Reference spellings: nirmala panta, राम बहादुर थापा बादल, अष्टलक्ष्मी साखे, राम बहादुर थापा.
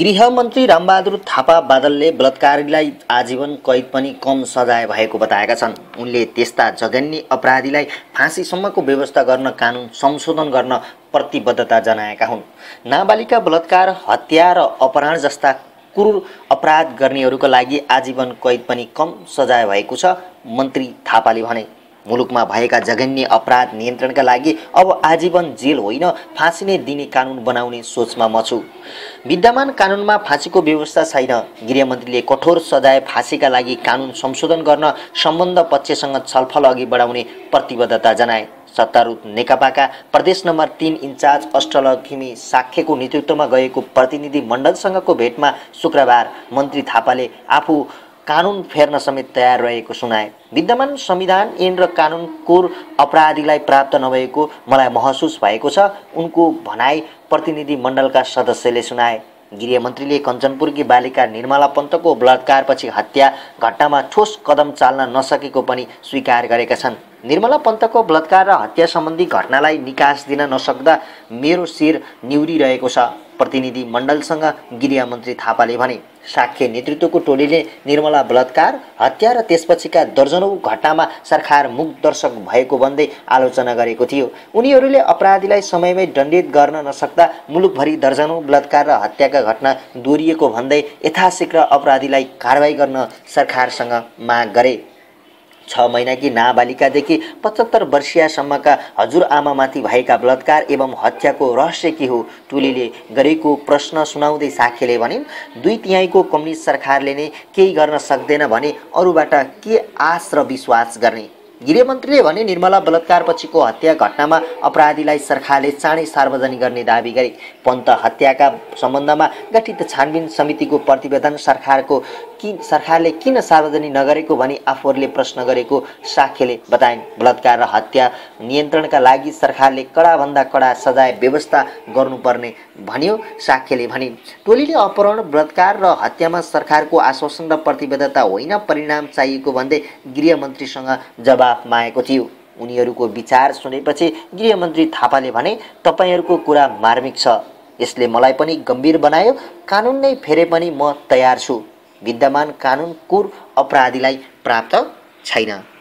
गृहमन्त्री राम बहादुर थापा बादलले बलात्कारीलाई आजीवन कैद पनि कम सजाय भएको बताएका छन्। उनले त्यस्ता जघन्य अपराधीलाई फाँसीसम्मको व्यवस्था गर्न कानुन संशोधन गर्न प्रतिबद्धता जनाएका हुन्। नाबालिका बलात्कार, हत्या र अपहरण जस्ता क्रूर अपराध गर्नेहरूको लागि आजीवन कैद पनि कम सजाय भएको छ। मन्त्री थापाले भने मुलुकमा भएका जघन्य अपराध नियन्त्रणका लागि अब आजीवन जेल होइन फाँसी नै दिने कानुन बनाउने सोचमा म छु। विद्यमान कानुनमा फाँसीको व्यवस्था छैन। गृहमन्त्रीले कठोर सजाय फाँसीका लागि कानुन संशोधन गर्न सम्बन्ध पक्षसँग छलफल अघि बढाउने प्रतिबद्धता जनाए। सत्तारूढ नेकपाका प्रदेश नम्बर 3 इन्चार्ज अष्टलक्ष्मी साखेको नेतृत्वमा गएको प्रतिनिधि मण्डलसँगको भेटमा शुक्रबार मन्त्री थापाले आफू कानुन फेर्न समेत तयार रहेको सुनाए। विद्यमान संविधान ऐन र कानुन क्रूर अपराधीलाई प्राप्त नभएको मलाई महसुस भएको छ, उनको भनाई प्रतिनिधि मण्डलका सदस्यले सुनाए। गृहमन्त्रीले कंचनपुरकी बालिका निर्मला पन्तको बलात्कारपछि हत्या घटनामा ठोस कदम चाल्न नसकेको पनि स्वीकार गरेका छन्। निर्मला पन्तको बलात्कार र हत्या सम्बन्धी घटनालाई निकास दिन नसक्दा मेरो शिर निउरिरहेको छ, प्रतिनिधि मण्डलसँग गृहमन्त्री थापाले भने। साख्य नेतृत्वको टोलीले निर्मला बलात्कार, हत्या र त्यसपछिका दर्जनौं घटनामा सरकार मुख दर्शक भएको भन्दै आलोचना गरेको थियो। उनीहरूले अपराधीलाई समयमै दण्डित गर्न नसक्दा मुलुकभरि दर्जनौं बलात्कार र हत्याका घटना दोहोरिएको भन्दै यथाशीघ्र अपराधीलाई कारबाही गर्न सरकारसँग माग गरे। 6 महिनाकी नाबालिकादेखि 75 वर्षीयसम्मका हजुरआमामाथि भएका बलात्कार एवं हत्याको रहस्य के हो टोलीले गरेको प्रश्न सुनाउँदै साखेले भनिन्, 2/3 कम्युनिस्ट सरकारले नै केही गर्न सक्दैन भने अरूबाट के आश र विश्वास गर्ने। गृहमन्त्रीले भने निर्मला बलात्कारपछिको हत्या घटनामा अपराधीलाई सरकारले चाँडै सार्वजनिक गर्ने दाबी गरे। पन्त हत्याका सम्बन्धमा गठित छानबिन समितिको प्रतिवेदन सरकारले किन सार्वजनिक नगरेको भनी आफूहरूले प्रश्न गरेको साखेले बताइन्। बलात्कार र हत्या नियन्त्रणका लागि सरकारले कडाभन्दा कडा सजाय व्यवस्था गर्नुपर्ने भन्यो साखेले भने। टोलीले अपहरण, बलात्कार र हत्यामा सरकारको आश्वासन र प्रतिबद्धता होइन परिणाम चाहिएको भन्दै गृहमन्त्रीसँग जवाफ मागेको थियो। उनीहरूको विचार सुनेपछि गृहमन्त्री थापाले भने, तपाईहरूको कुरा मार्मिक छ, यसले मलाई पनि गम्भीर बनायो। कानुन नै फेरे पनि म तयार छु। विद्यमान कानुन क्रूर अपराधीलाई प्राप्त छैन।